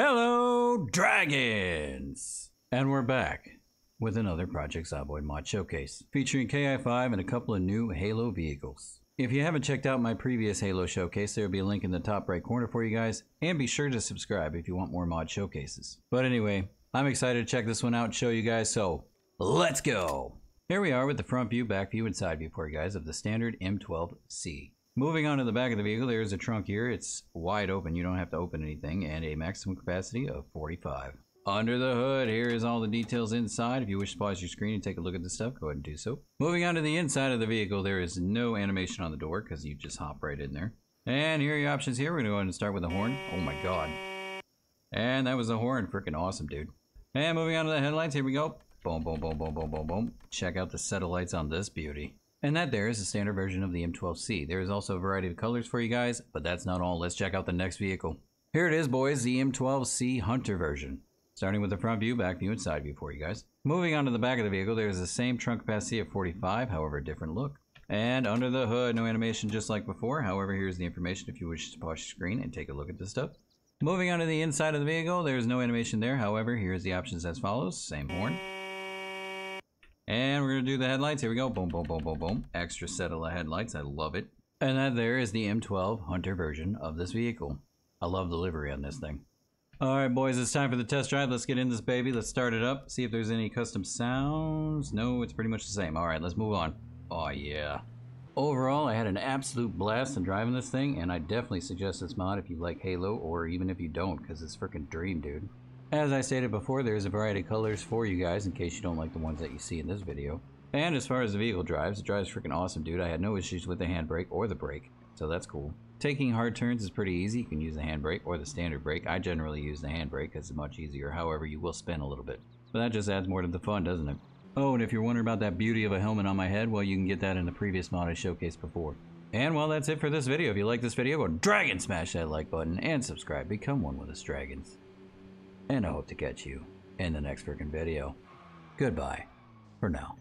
Hello, dragons! And we're back with another Project Zomboid mod showcase, featuring KI5 and a couple of new Halo vehicles. If you haven't checked out my previous Halo showcase, there'll be a link in the top right corner for you guys, and be sure to subscribe if you want more mod showcases. But anyway, I'm excited to check this one out and show you guys, so let's go! Here we are with the front view, back view, and side view for you guys of the standard M12C. Moving on to the back of the vehicle, there's a trunk here. It's wide open, you don't have to open anything, and a maximum capacity of 45. Under the hood, here is all the details inside. If you wish to pause your screen and take a look at the stuff, go ahead and do so. Moving on to the inside of the vehicle, there is no animation on the door because you just hop right in there. And here are your options here. We're gonna go ahead and start with the horn. Oh my god. And that was the horn, freaking awesome, dude. And moving on to the headlights, here we go. Boom, boom, boom, boom, boom, boom, boom. Check out the set of lights on this beauty. And that there is the standard version of the M12C. There is also a variety of colors for you guys, but that's not all. Let's check out the next vehicle. Here it is, boys, the M12C Hunter version. Starting with the front view, back view, and side view for you guys. Moving on to the back of the vehicle, there's the same trunk capacity of 45, however a different look. And under the hood, no animation just like before. However, here's the information if you wish to pause your screen and take a look at this stuff. Moving on to the inside of the vehicle, there's no animation there. However, here's the options as follows. Same horn. And we're gonna do the headlights. Here we go. Boom, boom, boom, boom, boom. Extra set of headlights. I love it. And that there is the M12 Hunter version of this vehicle. I love the livery on this thing. All right, boys, it's time for the test drive. Let's get in this baby. Let's start it up. See if there's any custom sounds. No, it's pretty much the same. All right, let's move on. Oh, yeah. Overall, I had an absolute blast in driving this thing, and I definitely suggest this mod if you like Halo or even if you don't, because it's freaking dream, dude. As I stated before, there's a variety of colors for you guys in case you don't like the ones that you see in this video. And as far as the vehicle drives, it drives freaking awesome, dude. I had no issues with the handbrake or the brake, so that's cool. Taking hard turns is pretty easy. You can use the handbrake or the standard brake. I generally use the handbrake because it's much easier. However, you will spin a little bit. But that just adds more to the fun, doesn't it? Oh, and if you're wondering about that beauty of a helmet on my head, well, you can get that in the previous mod I showcased before. And well, that's it for this video. If you like this video, go dragon smash that like button and subscribe. Become one with us dragons. And I hope to catch you in the next freaking video. Goodbye for now.